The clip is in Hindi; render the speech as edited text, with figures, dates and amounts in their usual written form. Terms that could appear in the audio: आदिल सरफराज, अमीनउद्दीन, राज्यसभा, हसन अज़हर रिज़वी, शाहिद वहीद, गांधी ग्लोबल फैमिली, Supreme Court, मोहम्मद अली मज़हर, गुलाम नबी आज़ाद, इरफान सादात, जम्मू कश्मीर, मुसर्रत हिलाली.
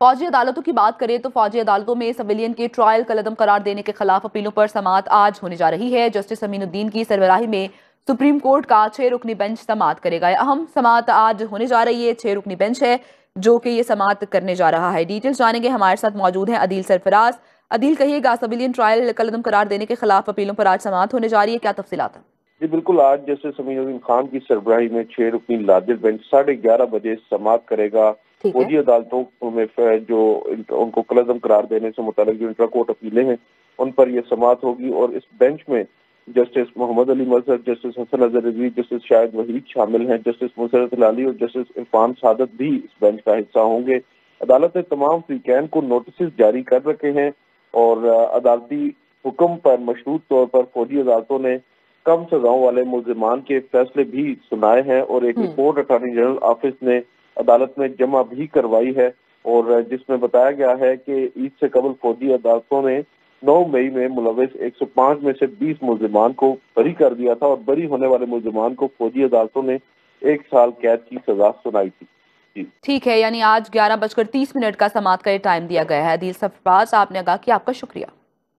फौजी अदालतों की बात करें तो फौजी अदालतों में सिविलियन के ट्रायल कलदम करार देने के खिलाफ अपीलों पर समाअत आज होने जा रही है। जस्टिस अमीनउद्दीन की सरबराही में सुप्रीम कोर्ट का 6 रुकनी बेंच समाअत करेगा। अहम समाअत आज होने जा रही है, 6 रुकनी बेंच है जो कि ये समाअत करने जा रहा है। डिटेल्स जानेंगे, हमारे साथ मौजूद हैं आदिल सरफराज। आदिल, कहिएगा सिविलियन ट्रायल कलदम करार देने के खिलाफ अपीलों पर आज समाअत होने जा रही है, क्या तफसीलात है? जी बिल्कुल, आज जस्टिस अमीनउद्दीन खान की सरबराही में 6 रुकनी लाजिल बेंच 11:30 बजे समाअत करेगा। फौजी अदालतों में जो उनको कलदम करार देने से मुताल्लिक जो इंट्रा कोर्ट अपीलें हैं उन पर यह समाअत होगी। और इस बेंच में justice मोहम्मद अली मज़हर, justice हसन अज़हर रिज़वी, justice शाहिद वहीद शामिल हैं। जस्टिस मुसर्रत हिलाली और जस्टिस इरफान सादात भी इस बेंच का हिस्सा होंगे। अदालत ने तमाम फ्रीकैन को नोटिस जारी कर रखे हैं और अदालती हुक्म पर मशरूत तौर पर फौजी अदालतों ने कम सजाओं वाले मुलजमान के फैसले भी सुनाए हैं और एक रिपोर्ट अटॉर्नी जनरल ऑफिस ने अदालत में जमा भी करवाई है और जिसमें बताया गया है कि ईद से कबल फौजी अदालतों ने 9 मई में मुलविस 105 में से 20 मुलजमान को बरी कर दिया था और बरी होने वाले मुलजमान को फौजी अदालतों ने 1 साल कैद की सजा सुनाई थी। ठीक है, यानी आज 11:30 का समाअत का टाइम दिया गया है। आदिल सरफराज, आपने कहा कि आपका शुक्रिया।